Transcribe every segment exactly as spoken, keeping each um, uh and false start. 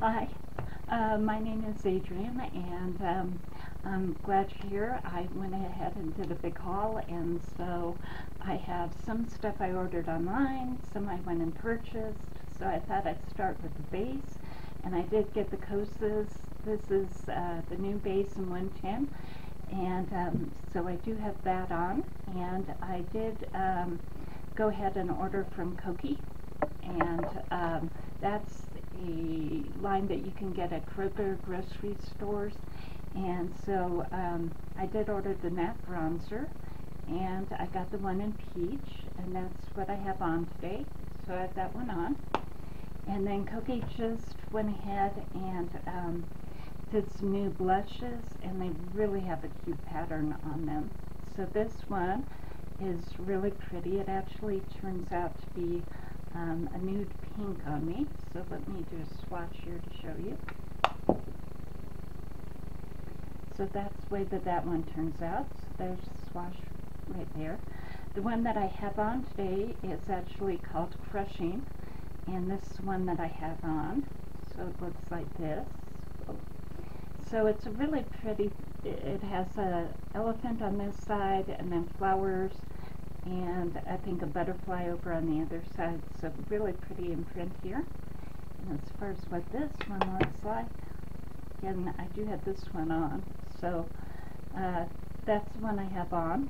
Hi, uh, my name is Adrienne, and um, I'm glad you're here. I went ahead and did a big haul, and so I have some stuff I ordered online, some I went and purchased, so I thought I'd start with the base, and I did get the Kosas. This is uh, the new base in one ten, and um, so I do have that on, and I did um, go ahead and order from Kokie, and um, that's a line that you can get at Kroger grocery stores, and so um, I did order the matte bronzer, and I got the one in peach, and that's what I have on today, so I have that one on. And then Kokie just went ahead and um, did some new blushes, and they really have a cute pattern on them. So this one is really pretty. It actually turns out to be um, a nude pink on me, so let me do a swatch here to show you. So that's the way that that one turns out. So there's a swatch right there. The one that I have on today is actually called Crushing, and this is one that I have on, so it looks like this. So it's a really pretty, it has a elephant on this side, and then flowers, and I think a butterfly over on the other side, so really pretty imprint here. And as far as what this one looks like, again, I do have this one on, so uh, that's the one I have on.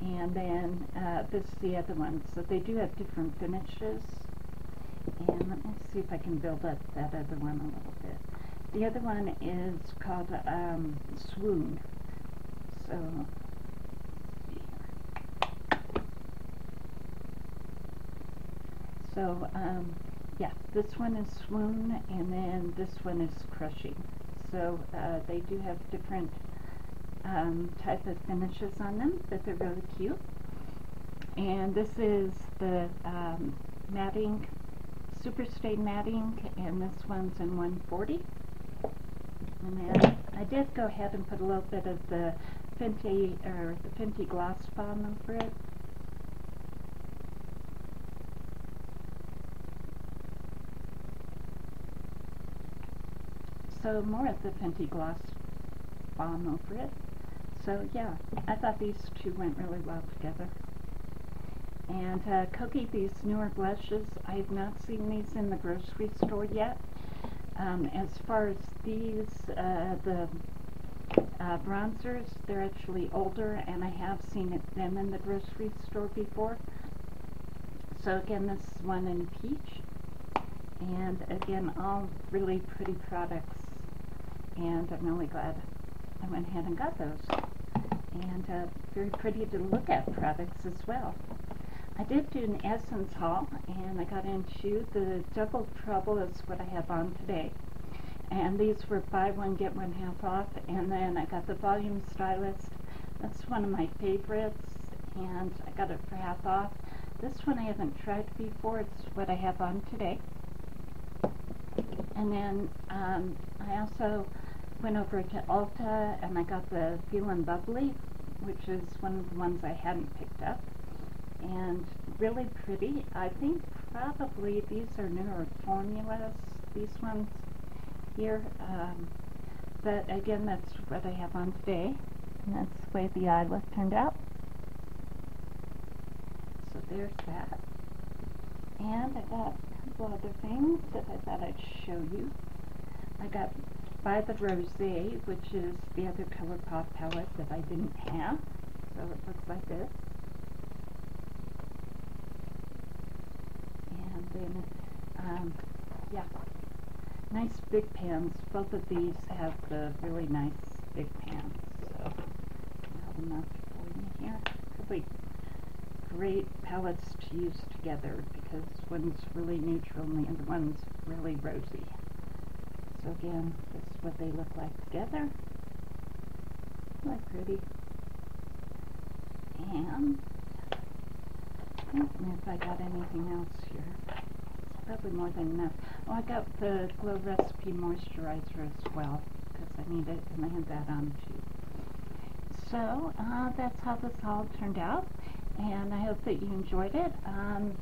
And then uh, this is the other one, so they do have different finishes. And let me see if I can build up that other one a little bit. The other one is called um, Swoon. So, let's see here. So, um, yeah, this one is Swoon, and then this one is Crushing. So, uh, they do have different um, type of finishes on them, but they're really cute. And this is the um, matte ink, Super Stay Matte Ink, and this one's in one forty. And then I did go ahead and put a little bit of the Fenty, or the Fenty Gloss Balm over it. So more of the Fenty Gloss Balm over it. So yeah, I thought these two went really well together. And uh, Kokie, these newer blushes, I have not seen these in the grocery store yet. Um, as far as these, uh, the uh, bronzers, they're actually older, and I have seen it, them in the grocery store before. So again, this is one in peach. And again, all really pretty products. And I'm really glad I went ahead and got those. And uh, very pretty to look at products as well. I did do an Essence haul, and I got into the Double Trouble is what I have on today. And these were buy one, get one half off. And then I got the Volume Stylus. That's one of my favorites, and I got it for half off. This one I haven't tried before. It's what I have on today. And then um, I also went over to Ulta, and I got the Feelin' Bubbly, which is one of the ones I hadn't picked up. And really pretty. I think probably these are newer formulas, these ones here, um, but again, that's what I have on today, and that's the way the eye look turned out. So there's that. And I got a couple other things that I thought I'd show you. I got By the Rosé, which is the other Colourpop palette that I didn't have, so it looks like this. And um, yeah, nice big pans. Both of these have the really nice big pans. So I'll have enough for you here. Really great palettes to use together because one's really neutral and the other one's really rosy. So again, this is what they look like together. Really pretty. And I don't know if I got anything else here. Probably more than enough. Oh, I got the Glow Recipe moisturizer as well because I need it, and I had that on too. So uh, that's how this all turned out, and I hope that you enjoyed it. Um,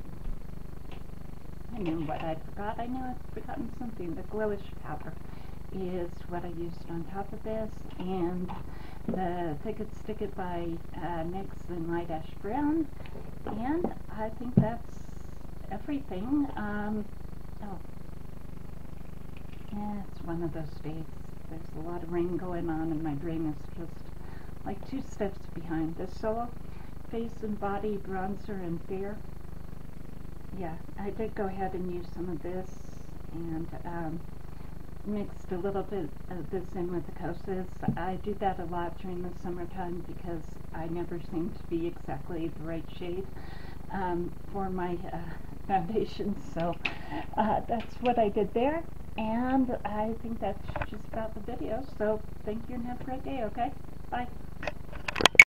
I knew what I forgot. I knew I'd forgotten something. The Glowish Powder is what I used on top of this, and the Thick It, Stick It by uh, NYX in Light Ash Brown, and I think that's everything. Um, oh, yeah, it's one of those days. There's a lot of rain going on, and my brain is just like two steps behind. The Solo Face and Body Bronzer and Fair. Yeah, I did go ahead and use some of this, and um, mixed a little bit of this in with the Kosas. I do that a lot during the summertime because I never seem to be exactly the right shade um, for my uh, foundation, so uh, that's what I did there, and I think that's just about the video, so thank you and have a great day, okay? Bye!